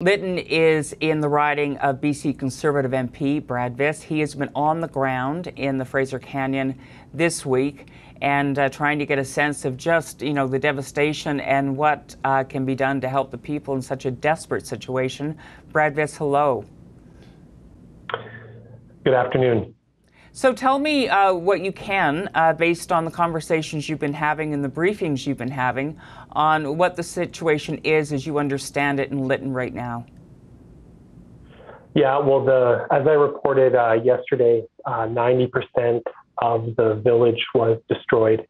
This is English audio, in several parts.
Lytton is in the riding of BC Conservative MP Brad Vis. He has been on the ground in the Fraser Canyon this week and trying to get a sense of just, you know, the devastation and what can be done to help the people in such a desperate situation. Brad Vis, hello. Good afternoon. So tell me what you can, based on the conversations you've been having and the briefings you've been having, on what the situation is as you understand it in Lytton right now. Yeah, well, as I reported yesterday, 90% of the village was destroyed.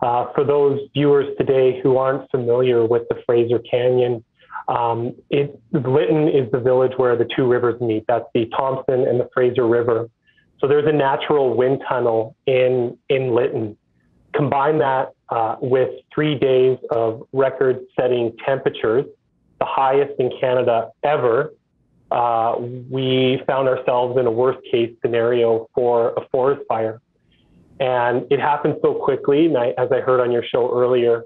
For those viewers today who aren't familiar with the Fraser Canyon, Lytton is the village where the two rivers meet. That's the Thompson and the Fraser River. So there's a natural wind tunnel in Lytton. Combine that with 3 days of record-setting temperatures, the highest in Canada ever, we found ourselves in a worst-case scenario for a forest fire. And it happened so quickly, and as I heard on your show earlier,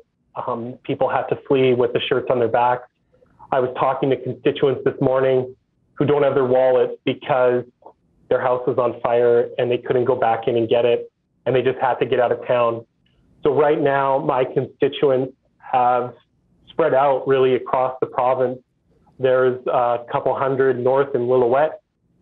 people had to flee with the shirts on their backs. I was talking to constituents this morning who don't have their wallets because their house was on fire and they couldn't go back in and get it, and they just had to get out of town. So right now, my constituents have spread out really across the province. There's a couple hundred north in Lillooet.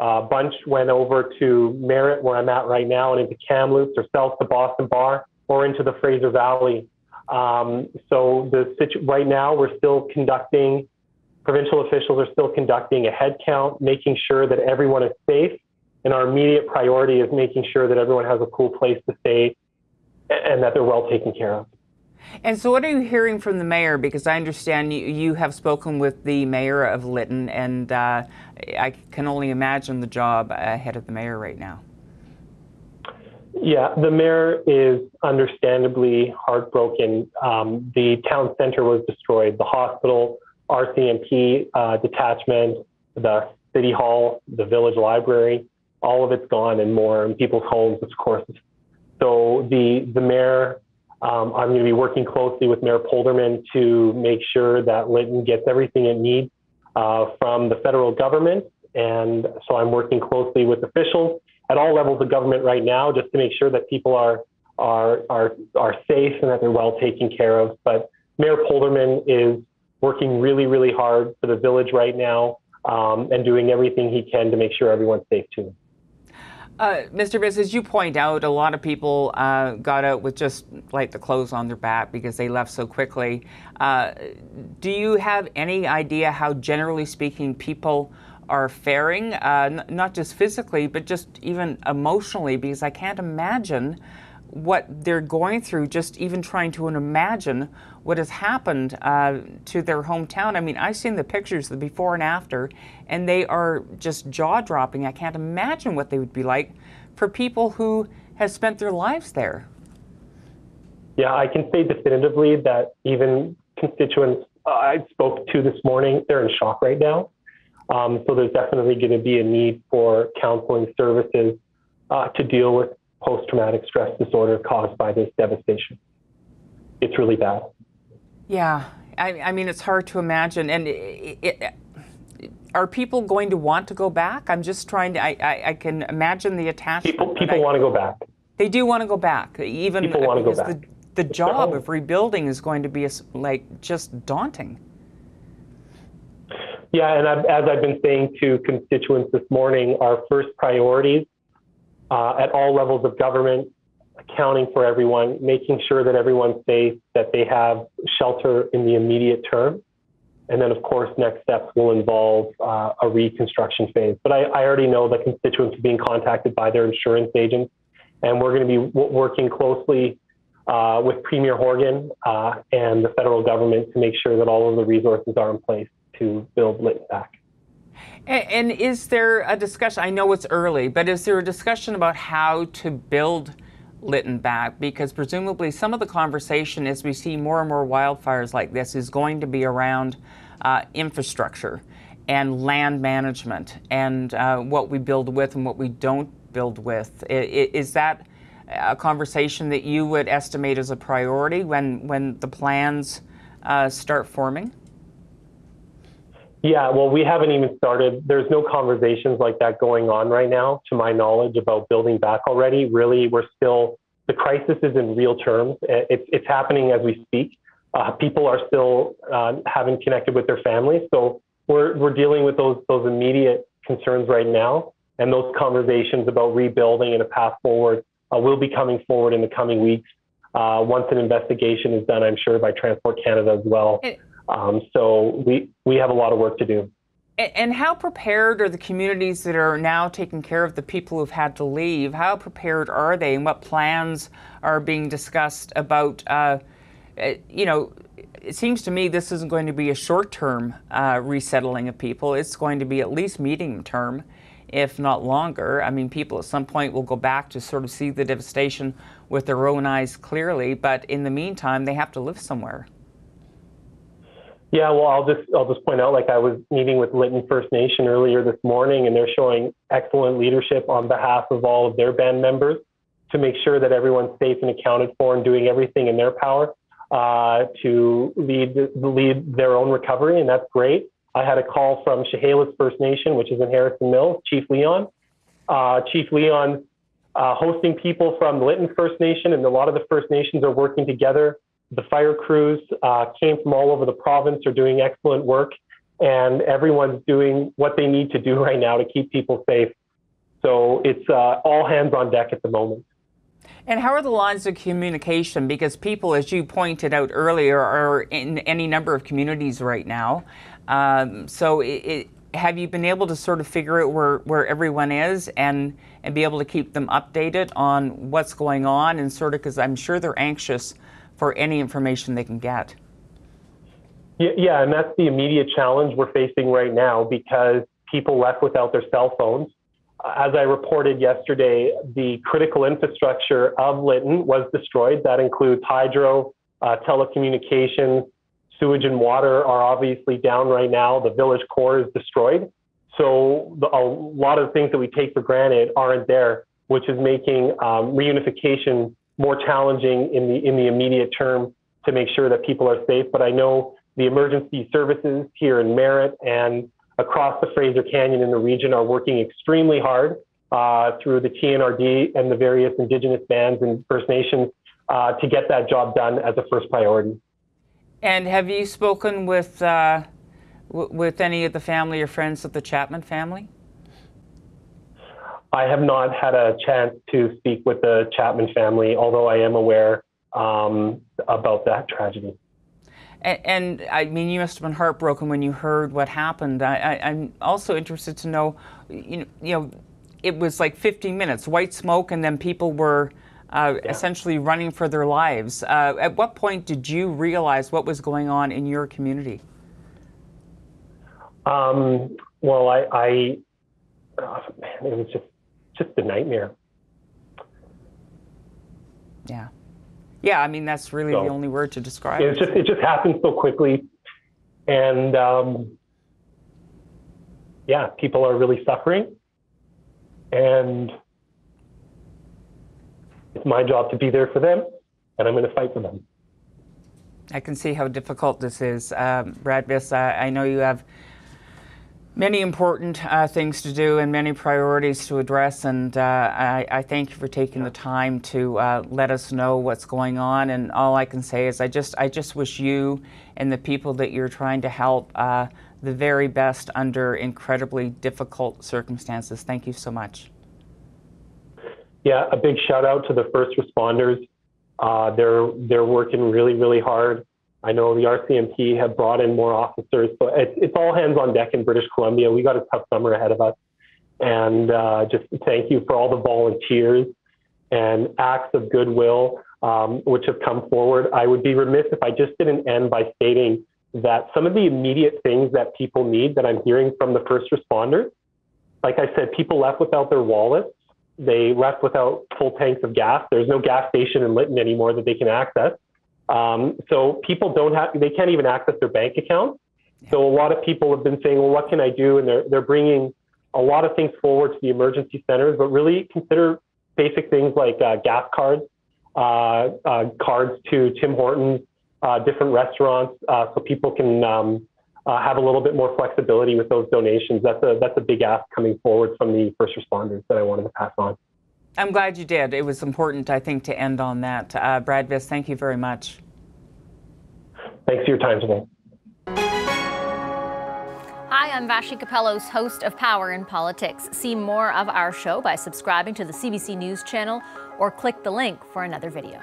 A bunch went over to Merritt, where I'm at right now, and into Kamloops or south to Boston Bar or into the Fraser Valley. Right now, we're still conducting, provincial officials are still conducting a head count, making sure that everyone is safe. And our immediate priority is making sure that everyone has a cool place to stay and that they're well taken care of. And so what are you hearing from the mayor? Because I understand you have spoken with the mayor of Lytton, and I can only imagine the job ahead of the mayor right now. Yeah, the mayor is understandably heartbroken. The town center was destroyed. The hospital, RCMP detachment, the city hall, the village library, all of it's gone and more, in people's homes, of course. So the mayor, I'm going to be working closely with Mayor Polderman to make sure that Lytton gets everything it needs from the federal government. And so I'm working closely with officials at all levels of government right now, just to make sure that people are safe and that they're well taken care of. But Mayor Polderman is working really, really hard for the village right now, and doing everything he can to make sure everyone's safe too. Mr. Vis, as you point out, a lot of people got out with just like the clothes on their back because they left so quickly. Do you have any idea how, generally speaking, people are faring, not just physically, but just even emotionally? Because I can't imagine what they're going through, just even trying to imagine what has happened to their hometown. I mean, I've seen the pictures, the before and after, and they are just jaw-dropping. I can't imagine what they would be like for people who have spent their lives there. Yeah, I can say definitively that even constituents I spoke to this morning, they're in shock right now. So there's definitely going to be a need for counseling services to deal with post-traumatic stress disorder caused by this devastation. It's really bad. Yeah, I mean, it's hard to imagine. And are people going to want to go back? I'm just trying to, I can imagine the attachment. People want to go back. They do want to go back. Even people want to go back. The job of rebuilding is going to be like just daunting. Yeah, and as I've been saying to constituents this morning, our first priorities at all levels of government, accounting for everyone, making sure that everyone's safe, that they have shelter in the immediate term. And then, of course, next steps will involve a reconstruction phase. But I already know that constituents are being contacted by their insurance agents, and we're going to be working closely with Premier Horgan and the federal government to make sure that all of the resources are in place to build Lytton back. And is there a discussion, I know it's early, but is there a discussion about how to build Lytton back? Because presumably some of the conversation, as we see more and more wildfires like this, is going to be around infrastructure and land management and what we build with and what we don't build with. Is that a conversation that you would estimate as a priority when the plans start forming? Yeah, well, we haven't even started. There's no conversations like that going on right now, to my knowledge, about building back already. Really, we're still, the crisis is in real terms. It's happening as we speak. People are still haven't connected with their families. So we're dealing with those immediate concerns right now. And those conversations about rebuilding and a path forward will be coming forward in the coming weeks. Once an investigation is done, I'm sure, by Transport Canada as well. So we have a lot of work to do. And how prepared are the communities that are now taking care of the people who've had to leave? How prepared are they, and what plans are being discussed about, you know, it seems to me this isn't going to be a short-term resettling of people. It's going to be at least medium-term, if not longer. I mean, people at some point will go back to sort of see the devastation with their own eyes clearly, but in the meantime, they have to live somewhere. Yeah, well, I'll just point out, like, I was meeting with Lytton First Nation earlier this morning, and they're showing excellent leadership on behalf of all of their band members to make sure that everyone's safe and accounted for, and doing everything in their power to lead their own recovery, and that's great. I had a call from Shahalais's First Nation, which is in Harrison Mills, Chief Leon. Chief Leon hosting people from Lytton First Nation, and a lot of the First Nations are working together. The fire crews came from all over the province, are doing excellent work, and everyone's doing what they need to do right now to keep people safe. So it's all hands on deck at the moment. And how are the lines of communication? Because people, as you pointed out earlier, are in any number of communities right now. So have you been able to sort of figure out where everyone is and be able to keep them updated on what's going on? And sort of, because I'm sure they're anxious for any information they can get. Yeah, and that's the immediate challenge we're facing right now, because people left without their cell phones. As I reported yesterday, the critical infrastructure of Lytton was destroyed. That includes hydro, telecommunications, sewage and water are obviously down right now. The village core is destroyed. So a lot of the things that we take for granted aren't there, which is making reunification more challenging in the immediate term to make sure that people are safe. But I know the emergency services here in Merritt and across the Fraser Canyon in the region are working extremely hard through the TNRD and the various Indigenous bands and First Nations to get that job done as a first priority. And have you spoken with any of the family or friends of the Chapman family? I have not had a chance to speak with the Chapman family, although I am aware about that tragedy. And I mean, you must have been heartbroken when you heard what happened. I'm also interested to know, you know, it was like 15 minutes, white smoke, and then people were essentially running for their lives. At what point did you realize what was going on in your community? Well, oh, man, it was just a nightmare. Yeah. Yeah, I mean, that's really the only word to describe it. It just happened so quickly. And yeah, people are really suffering. And it's my job to be there for them, and I'm going to fight for them. I can see how difficult this is. Brad Vis, I know you have many important things to do and many priorities to address, and I thank you for taking the time to let us know what's going on. And all I can say is I just wish you and the people that you're trying to help the very best under incredibly difficult circumstances. Thank you so much. Yeah, a big shout out to the first responders. They're working really, really hard. I know the RCMP have brought in more officers, so it's all hands on deck in British Columbia. We got a tough summer ahead of us, and just thank you for all the volunteers and acts of goodwill which have come forward. I would be remiss if I just didn't end by stating that some of the immediate things that people need that I'm hearing from the first responders, like I said, people left without their wallets. They left without full tanks of gas. There's no gas station in Lytton anymore that they can access. So people they can't even access their bank accounts. So a lot of people have been saying, well, what can I do? And they're bringing a lot of things forward to the emergency centers, but really consider basic things like gas cards, cards to Tim Hortons, different restaurants, so people can have a little bit more flexibility with those donations. That's a big ask coming forward from the first responders that I wanted to pass on. I'm glad you did. It was important, I think, to end on that. Brad Vis, thank you very much. Thanks for your time today. Hi, I'm Vashi Capello's host of Power in Politics. See more of our show by subscribing to the CBC News channel or click the link for another video.